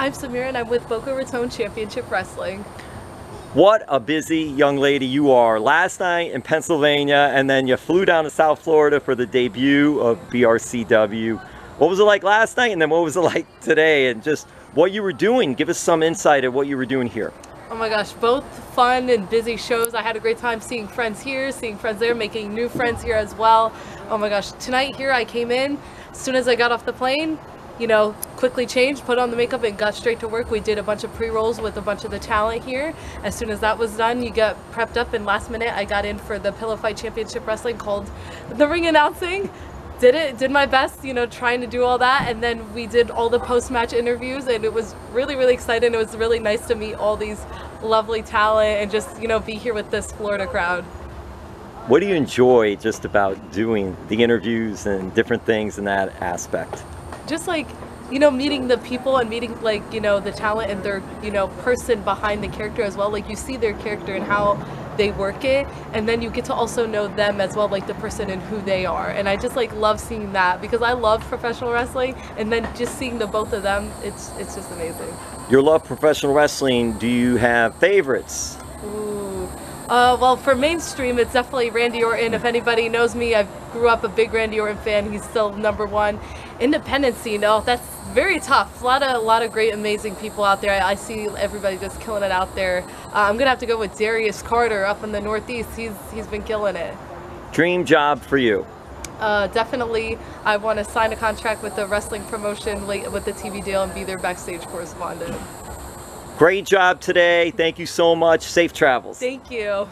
I'm Samira and I'm with Boca Raton Championship Wrestling. What a busy young lady you are. Last night in Pennsylvania, and then you flew down to South Florida for the debut of BRCW. What was it like last night, and then what was it like today, and just what you were doing? Give us some insight of what you were doing here. Oh my gosh, both fun and busy shows. I had a great time seeing friends here, seeing friends there, making new friends here as well. Oh my gosh, tonight here I came in, as soon as I got off the plane, you know, quickly changed, put on the makeup and got straight to work. We did a bunch of pre-rolls with a bunch of the talent here. As soon as that was done, you got prepped up, and last minute I got in for the Pillow Fight Championship Wrestling, called the ring announcing. Did my best, you know, trying to do all that, and then we did all the post-match interviews, and it was really, really exciting. It was really nice to meet all these lovely talent and just, you know, be here with this Florida crowd. What do you enjoy just about doing the interviews and different things in that aspect? Just like, you know, meeting the people and meeting, like, you know, the talent and their, you know, person behind the character as well. Like, you see their character and how they work it, and then you get to also know them as well, like the person and who they are. And I just like love seeing that, because I love professional wrestling, and then just seeing the both of them, it's just amazing. You love professional wrestling. Do you have favorites? Ooh. Well, for mainstream, it's definitely Randy Orton. If anybody knows me, I grew up a big Randy Orton fan. He's still number one. Independent scene, oh, that's very tough. A lot of great, amazing people out there. I see everybody just killing it out there. I'm gonna have to go with Darius Carter up in the Northeast. He's been killing it. Dream job for you? Definitely, I want to sign a contract with the wrestling promotion with the TV deal and be their backstage correspondent. Great job today. Thank you so much. Safe travels. Thank you.